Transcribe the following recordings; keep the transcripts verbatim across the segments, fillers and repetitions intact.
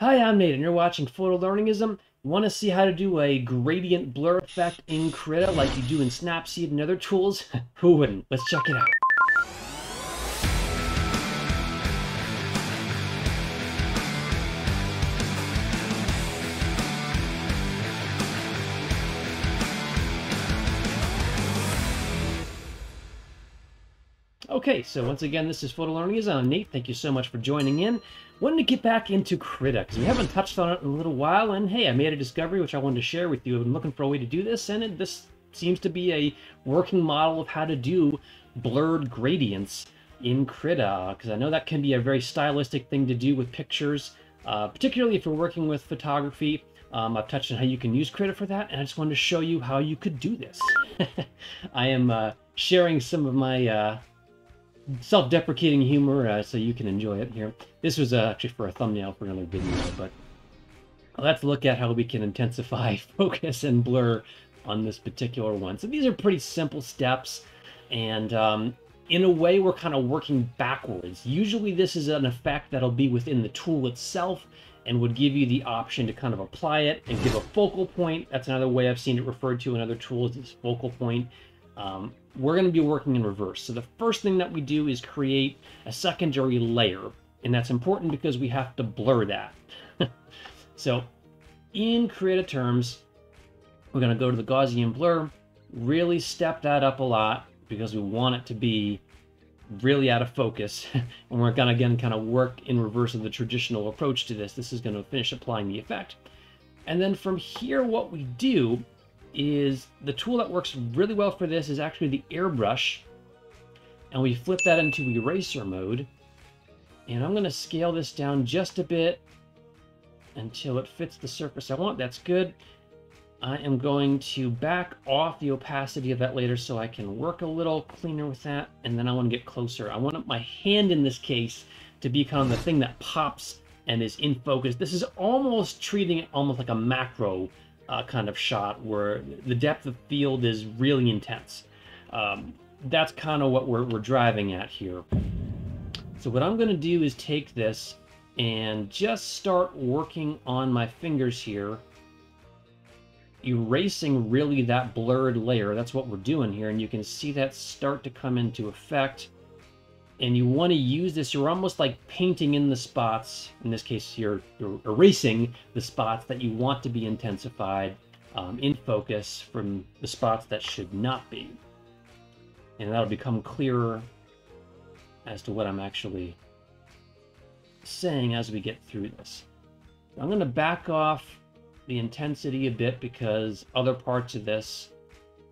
Hi, I'm Nate, and you're watching Photo Learningism. You want to see how to do a gradient blur effect in Krita like you do in Snapseed and other tools? Who wouldn't? Let's check it out. Okay, so once again, this is Photo Learningism. I'm Nate. Thank you so much for joining in. Wanted to get back into Krita, because we haven't touched on it in a little while, and hey, I made a discovery which I wanted to share with you. I've been looking for a way to do this, and it, this seems to be a working model of how to do blurred gradients in Krita, because I know that can be a very stylistic thing to do with pictures, uh, particularly if you're working with photography. Um, I've touched on how you can use Krita for that, and I just wanted to show you how you could do this. I am uh, sharing some of my... Uh, self-deprecating humor, uh, so you can enjoy it here. This was uh, actually for a thumbnail for another video, but let's look at how we can intensify, focus, and blur on this particular one. So these are pretty simple steps, and um, in a way, we're kind of working backwards. Usually this is an effect that'll be within the tool itself and would give you the option to kind of apply it and give a focal point. That's another way I've seen it referred to in other tools, is focal point. Um, we're going to be working in reverse. So the first thing that we do is create a secondary layer, and that's important because we have to blur that. So in Krita terms, we're going to go to the Gaussian blur, really step that up a lot because we want it to be really out of focus. And we're going to, again, kind of work in reverse of the traditional approach to this. This is going to finish applying the effect. And then from here, what we do is the tool that works really well for this is actually the airbrush, and we flip that into eraser mode, and I'm going to scale this down just a bit until it fits the surface I want. That's good. I am going to back off the opacity of that later so I can work a little cleaner with that, and then I want to get closer. I want my hand in this case to be kind of the thing that pops and is in focus. This is almost treating it almost like a macro Uh, kind of shot where the depth of field is really intense. Um, that's kind of what we're, we're driving at here. So what I'm going to do is take this and just start working on my fingers here, erasing really that blurred layer. That's what we're doing here, and you can see that start to come into effect. And you want to use this, you're almost like painting in the spots. In this case, you're, you're erasing the spots that you want to be intensified, um, in focus, from the spots that should not be. And that'll become clearer as to what I'm actually saying as we get through this. I'm going to back off the intensity a bit because other parts of this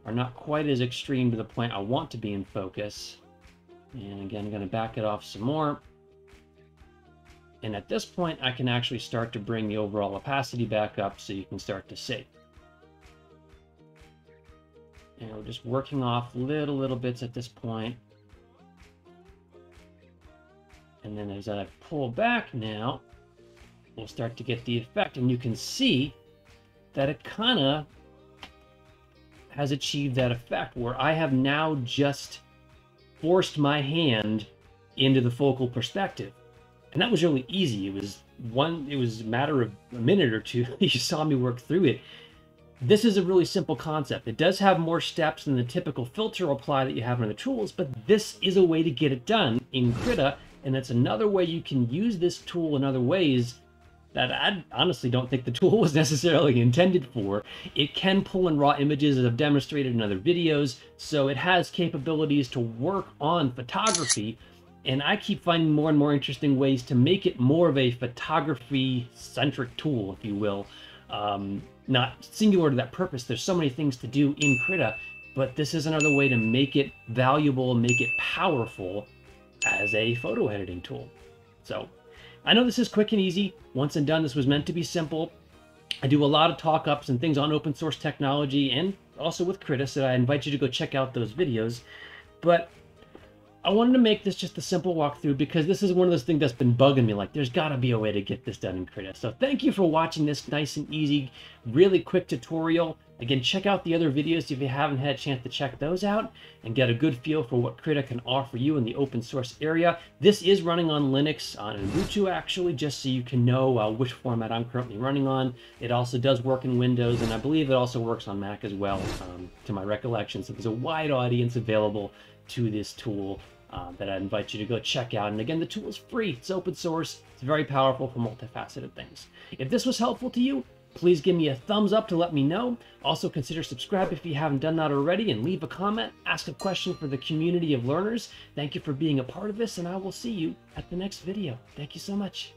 are not quite as extreme to the point I want to be in focus. And again, I'm going to back it off some more. And at this point, I can actually start to bring the overall opacity back up so you can start to see. And we're just working off little, little bits at this point. And then as I pull back now, we'll start to get the effect. And you can see that it kind of has achieved that effect where I have now just forced my hand into the focal perspective. And that was really easy. It was one, it was a matter of a minute or two. You saw me work through it. This is a really simple concept. It does have more steps than the typical filter apply that you have in the tools, but this is a way to get it done in Krita, and that's another way you can use this tool in other ways that I honestly don't think the tool was necessarily intended for. It can pull in raw images, as I've demonstrated in other videos, so it has capabilities to work on photography, and I keep finding more and more interesting ways to make it more of a photography-centric tool, if you will. Um, not singular to that purpose. There's so many things to do in Krita, but this is another way to make it valuable, make it powerful as a photo editing tool. So I know this is quick and easy. Once and done, this was meant to be simple. I do a lot of talk-ups and things on open source technology and also with Krita, so I invite you to go check out those videos. But I wanted to make this just a simple walkthrough because this is one of those things that's been bugging me. Like, there's got to be a way to get this done in Krita. So thank you for watching this nice and easy, really quick tutorial. Again, check out the other videos if you haven't had a chance to check those out and get a good feel for what Krita can offer you in the open source area. This is running on Linux, on Ubuntu actually, just so you can know uh, which format I'm currently running on. It also does work in Windows, and I believe it also works on Mac as well, um, to my recollection. So there's a wide audience available to this tool. Uh, that I invite you to go check out. And again, the tool is free. It's open source. It's very powerful for multifaceted things. If this was helpful to you, please give me a thumbs up to let me know. Also consider subscribing if you haven't done that already, and leave a comment, ask a question for the community of learners. Thank you for being a part of this, and I will see you at the next video. Thank you so much.